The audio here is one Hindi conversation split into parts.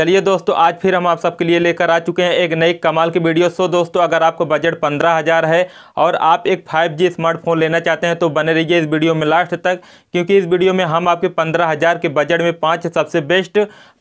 चलिए दोस्तों, आज फिर हम आप सबके लिए लेकर आ चुके हैं एक नई कमाल की वीडियो। सो दोस्तों, अगर आपको बजट 15,000 है और आप एक 5G स्मार्टफोन लेना चाहते हैं तो बने रहिए इस वीडियो में लास्ट तक, क्योंकि इस वीडियो में हम आपके 15,000 के बजट में 5 सबसे बेस्ट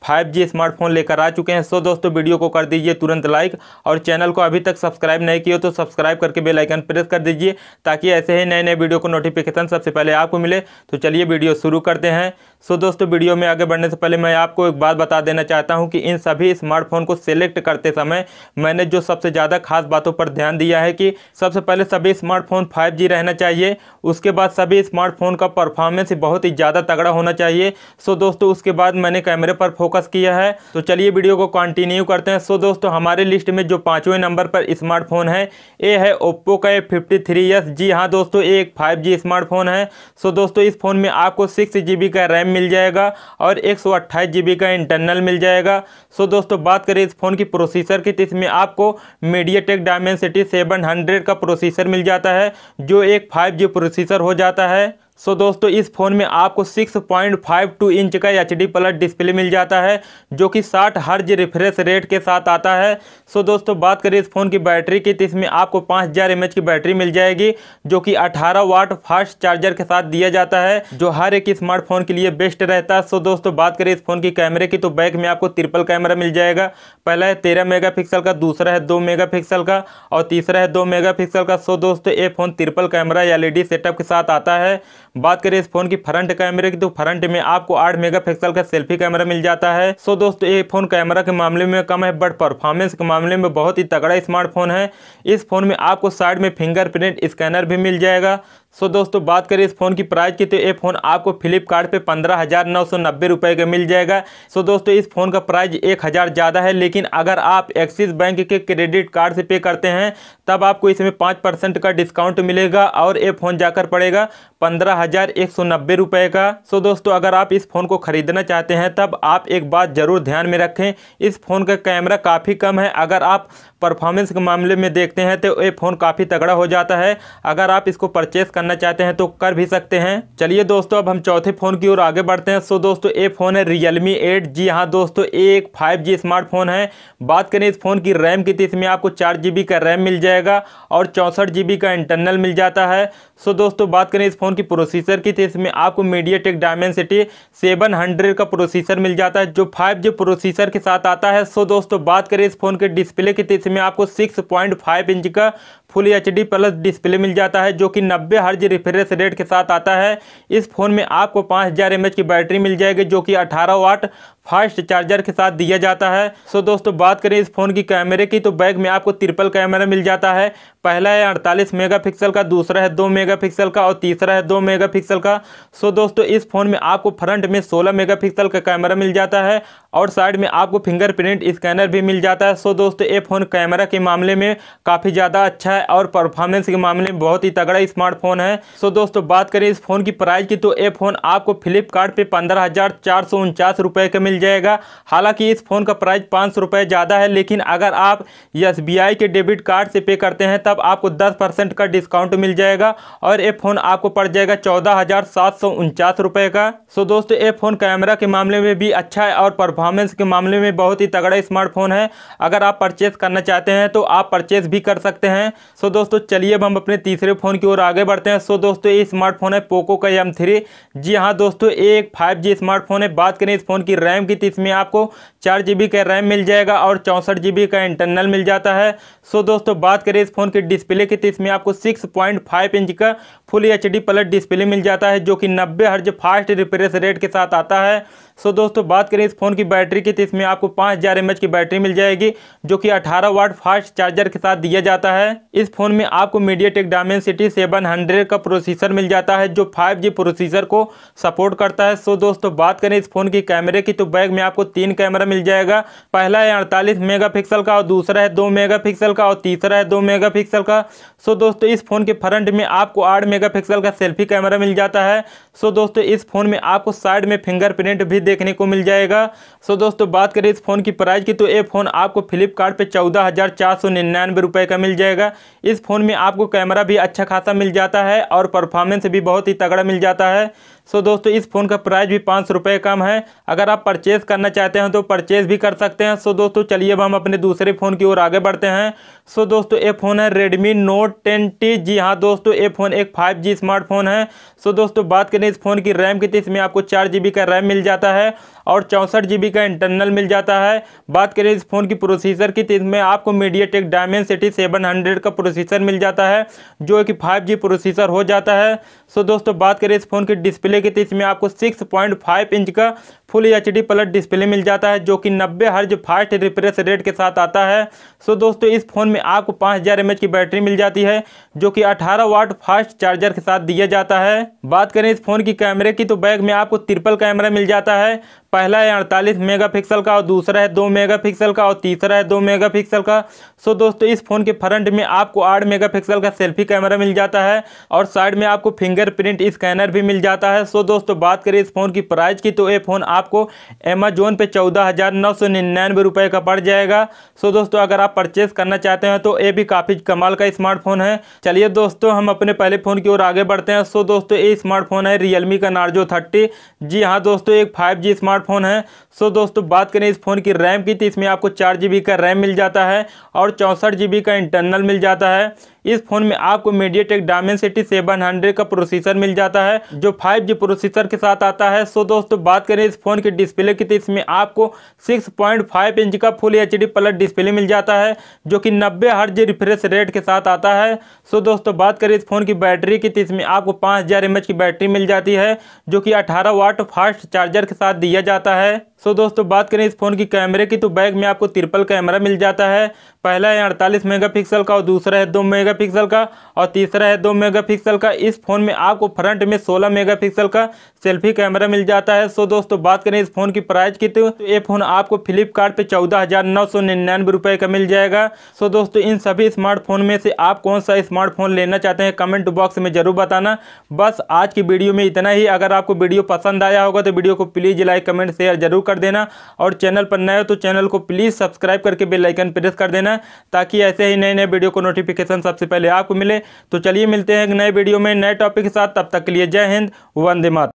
5G स्मार्टफोन लेकर आ चुके हैं। सो दोस्तों, वीडियो को कर दीजिए तुरंत लाइक और चैनल को अभी तक सब्सक्राइब नहीं किया तो सब्सक्राइब करके बेल आइकन प्रेस कर दीजिए ताकि ऐसे ही नए नए वीडियो को नोटिफिकेशन सबसे पहले आपको मिले। तो चलिए वीडियो शुरू करते हैं। सो दोस्तों, वीडियो में आगे बढ़ने से पहले मैं आपको एक बात बता देना चाहता हूं कि इन सभी स्मार्टफोन को सिलेक्ट करते समय मैंने जो सबसे ज़्यादा खास बातों पर ध्यान दिया है कि सबसे पहले सभी स्मार्टफोन 5G रहना चाहिए, उसके बाद सभी स्मार्टफोन का परफॉर्मेंस बहुत ही ज़्यादा तगड़ा होना चाहिए। सो दोस्तों, उसके बाद मैंने कैमरे पर फोकस किया है। तो चलिए वीडियो को कंटिन्यू करते हैं। सो दोस्तों, हमारे लिस्ट में जो 5वें नंबर पर स्मार्टफोन है ये है ओप्पो का A53s। जी हाँ दोस्तों, ये एक 5G स्मार्टफोन है। सो दोस्तों, इस फ़ोन में आपको 6GB का रैम मिल जाएगा और 128GB का इंटरनल मिल जाएगा। सो दोस्तों, बात करें इस फ़ोन की प्रोसेसर की तो इसमें आपको MediaTek Dimensity 700 का प्रोसेसर मिल जाता है जो एक 5G प्रोसेसर हो जाता है। सो दोस्तों, इस फ़ोन में आपको 6.52 इंच का HD+ डिस्प्ले मिल जाता है जो कि 60 हर्ट्ज रिफ्रेश रेट के साथ आता है। सो दोस्तों, बात करें इस फ़ोन की बैटरी की तो इसमें आपको 5000 mAh की बैटरी मिल जाएगी जो कि 18 वाट फास्ट चार्जर के साथ दिया जाता है जो हर एक स्मार्टफोन के लिए बेस्ट रहता है। सो दोस्तों, बात करें इस फ़ोन की कैमरे की तो बैक में आपको ट्रिपल कैमरा मिल जाएगा। पहला है 13 मेगापिक्सल का, दूसरा है 2 मेगापिक्सल का और तीसरा है 2 मेगापिक्सल का। सो दोस्तों, ये phone triple camera LED setup के साथ आता है। बात करें इस फोन की फ्रंट कैमरे की तो फ्रंट में आपको 8 मेगापिक्सल का सेल्फी कैमरा मिल जाता है। सो दोस्तों, ये फ़ोन कैमरा के मामले में कम है बट परफॉर्मेंस के मामले में बहुत ही तगड़ा स्मार्टफोन है। इस फ़ोन में आपको साइड में फिंगरप्रिंट स्कैनर भी मिल जाएगा। सो दोस्तों, बात करें इस फ़ोन की प्राइस की तो ये फ़ोन आपको फ्लिपकार्ट पे 15,990 रुपये का मिल जाएगा। सो दोस्तों, इस फ़ोन का प्राइस 1,000 ज़्यादा है, लेकिन अगर आप एक्सिस बैंक के क्रेडिट कार्ड से पे करते हैं तब आपको इसमें 5% का डिस्काउंट मिलेगा और ये फ़ोन जाकर पड़ेगा 15,190 रुपये का। सो दोस्तों, अगर आप इस फ़ोन को ख़रीदना चाहते हैं तब आप एक बात ज़रूर ध्यान में रखें, इस फ़ोन का कैमरा काफ़ी कम है। अगर आप परफॉर्मेंस के मामले में देखते हैं तो ये फ़ोन काफ़ी तगड़ा हो जाता है। अगर आप इसको परचेस करना चाहते हैं तो कर भी सकते हैं। चलिए दोस्तों, अब हम चौथे फ़ोन की ओर आगे बढ़ते हैं। सो दोस्तों, ये फ़ोन है Realme 8G। जी हाँ दोस्तों, एक 5G स्मार्टफोन है। बात करें इस फ़ोन की रैम की तो इसमें आपको 4GB का रैम मिल जाएगा और 64GB का इंटरनल मिल जाता है। सो दोस्तों, बात करें इस फ़ोन की प्रोसेसर की तो इसमें आपको MediaTek Dimensity 700 का प्रोसेसर मिल जाता है जो 5G प्रोसेसर के साथ आता है। सो दोस्तों, बात करें इस फ़ोन के डिस्प्ले की तो इसमें आपको 6.5 इंच का फुल HD+ डिस्प्ले मिल जाता है जो कि 90 हर्ट्ज रिफ्रेश रेट के साथ आता है। इस फ़ोन में आपको 5000 mAh की बैटरी मिल जाएगी जो कि 18 वाट फास्ट चार्जर के साथ दिया जाता है। सो दोस्तों, बात करें इस फ़ोन की कैमरे की तो बैक में आपको ट्रिपल कैमरा मिल जाता है। पहला है 48 मेगापिक्सल का, दूसरा है 2 मेगापिक्सल का और तीसरा है 2 मेगापिक्सल का। सो दोस्तों, इस फ़ोन में आपको फ्रंट में 16 मेगापिक्सल का कैमरा मिल जाता है और साइड में आपको फिंगरप्रिंट स्कैनर भी मिल जाता है। सो दोस्तों, ये फ़ोन कैमरा के मामले में काफ़ी ज़्यादा अच्छा है और परफॉर्मेंस के मामले में बहुत ही तगड़ा स्मार्टफोन है। सो दोस्तों, बात करें इस फ़ोन की प्राइस की तो ये फ़ोन आपको फ्लिपकार्ट पे 15,449 रुपये का मिल जाएगा। हालांकि इस फ़ोन का प्राइस 500 रुपये ज़्यादा है, लेकिन अगर आप SBI के डेबिट कार्ड से पे करते हैं तब आपको 10% का डिस्काउंट मिल जाएगा और ये फ़ोन आपको पड़ जाएगा 14,749 रुपये का। सो दोस्तों, ये फ़ोन कैमरा के मामले में भी अच्छा है और परफॉर्मेंस के मामले में बहुत ही तगड़ा स्मार्टफोन है। अगर आप परचेस करना चाहते हैं तो आप परचेस भी कर सकते हैं। सो दोस्तों, चलिए अब हम अपने तीसरे फ़ोन की ओर आगे बढ़ते हैं। सो दोस्तों, ये स्मार्टफोन है पोको का M3। जी हाँ दोस्तों, एक 5G स्मार्टफोन है। बात करें इस फ़ोन की रैम की तो इसमें आपको 4GB का रैम मिल जाएगा और 64GB का इंटरनल मिल जाता है। सो दोस्तों, बात करें इस फ़ोन के डिस्प्ले की तो इसमें आपको 6.5 इंच का फुल HD+ डिस्प्ले मिल जाता है जो कि 90 हर्ट्ज फास्ट रिफ्रेश रेट के साथ आता है। सो दोस्तों, बात करें इस फ़ोन की बैटरी की तो इसमें आपको 5000 mAh की बैटरी मिल जाएगी जो कि 18 वाट फास्ट चार्जर के साथ दिया जाता है। इस फ़ोन में आपको MediaTek Dimensity 700 का प्रोसेसर मिल जाता है जो 5G प्रोसेसर को सपोर्ट करता है। सो दोस्तों, बात करें इस फ़ोन की कैमरे की तो बैक में आपको 3 कैमरा मिल जाएगा। पहला है 48 मेगापिक्सल का और दूसरा है 2 मेगापिक्सल का और तीसरा है 2 मेगापिक्सल का। सो दोस्तों, इस फ़ोन के फ्रंट में आपको 8 मेगापिक्सल का सेल्फी कैमरा मिल जाता है। सो दोस्तों, इस फ़ोन में आपको साइड में फिंगरप्रिंट भी देखने को मिल जाएगा। सो दोस्तों, बात करें इस फ़ोन की प्राइस की तो ये फ़ोन आपको फ्लिपकार्ट पे 14,499 रुपये का मिल जाएगा। इस फ़ोन में आपको कैमरा भी अच्छा खासा मिल जाता है और परफॉर्मेंस भी बहुत ही तगड़ा मिल जाता है। सो दोस्तों इस फ़ोन का प्राइस भी 500 रुपये कम है। अगर आप परचेज़ करना चाहते हैं तो परचेज़ भी कर सकते हैं। सो दोस्तों चलिए अब हम अपने दूसरे फ़ोन की ओर आगे बढ़ते हैं। सो दोस्तों ये फ़ोन है Redmi Note 10T। जी हाँ दोस्तों ये फ़ोन एक 5G स्मार्टफोन है। सो दोस्तों बात करें इस फ़ोन की रैम की तो इसमें आपको 4 GB का रैम मिल जाता है और 64 GB का इंटरनल मिल जाता है। बात करें इस फ़ोन की प्रोसीसर की तो इसमें आपको MediaTek Dimensity 700 का प्रोसीसर मिल जाता है जो कि 5G प्रोसीसर हो जाता है। सो दोस्तों बात करें इस फ़ोन की डिस्प्ले की तो इसमें आपको 6.5 इंच का फुल HD प्लस डिस्प्ले मिल जाता है जो कि 90 हर्ज फास्ट रिफ्रेश रेट के साथ आता है। सो दोस्तों इस फ़ोन में आपको 5000 mAh की बैटरी मिल जाती है जो कि 18 वाट फास्ट चार्जर के साथ दिया जाता है। बात करें इस फ़ोन की कैमरे की तो बैग में आपको ट्रिपल कैमरा मिल जाता है। पहला है 48 मेगापिक्सल का और दूसरा है 2 मेगापिक्सल का और तीसरा है 2 मेगापिक्सल का। सो दोस्तों इस फ़ोन के फ्रंट में आपको 8 मेगापिक्सल का सेल्फी कैमरा मिल जाता है और साइड में आपको फिंगरप्रिंट स्कैनर भी मिल जाता है। सो दोस्तों बात करें इस फ़ोन की प्राइस की तो ये फ़ोन आपको अमेजोन पे 14,999 रुपये का पड़ जाएगा। सो दोस्तों अगर आप परचेज़ करना चाहते हैं तो ये भी काफ़ी कमाल का स्मार्टफोन है। चलिए दोस्तों हम अपने पहले फ़ोन की ओर आगे बढ़ते हैं। सो दोस्तों ये स्मार्टफोन है रियलमी का Narzo 30। जी हाँ दोस्तों एक 5G स्मार्टफोन है। सो दोस्तों बात करें इस फ़ोन की रैम की तो इसमें आपको 4 GB का रैम मिल जाता है और 64 GB का इंटरनल मिल जाता है। इस फ़ोन में आपको MediaTek Dimensity 700 का प्रोसीसर मिल जाता है जो 5G प्रोसीसर के साथ आता है। सो दोस्तों बात करें इस फ़ोन की डिस्प्ले की तो इसमें आपको 6.5 इंच का फुल HD प्लस डिस्प्ले मिल जाता है जो कि 90 हर्ज रिफ्रेश रेट के साथ आता है। सो दोस्तों बात करें इस फ़ोन की बैटरी की तो इसमें आपको 5000 mAh की बैटरी मिल जाती है जो कि 18 वाट फास्ट चार्जर के साथ दिया जाता है। सो दोस्तों बात करें इस फ़ोन की कैमरे की तो बैक में आपको ट्रिपल कैमरा मिल जाता है। पहला है 48 मेगापिक्सल का और दूसरा है 2 मेगापिक्सल का और तीसरा है 2 मेगापिक्सल का। इस फ़ोन में आपको फ्रंट में 16 मेगापिक्सल का सेल्फी कैमरा मिल जाता है। सो दोस्तों बात करें इस फ़ोन की प्राइस की तो ये फ़ोन आपको फ्लिपकार्ट पे 14,999 रुपये का मिल जाएगा। सो दोस्तों इन सभी स्मार्टफोन में से आप कौन सा स्मार्टफोन लेना चाहते हैं कमेंट बॉक्स में ज़रूर बताना। बस आज की वीडियो में इतना ही। अगर आपको वीडियो पसंद आया होगा तो वीडियो को प्लीज़ लाइक कमेंट शेयर जरूर कर देना और चैनल पर नए हो तो चैनल को प्लीज़ सब्सक्राइब करके बेल आइकन प्रेस कर देना ताकि ऐसे ही नए नए वीडियो को नोटिफिकेशन सबसे पहले आपको मिले। तो चलिए मिलते हैं एक नए वीडियो में नए टॉपिक के साथ। तब तक के लिए जय हिंद, वंदे मातरम।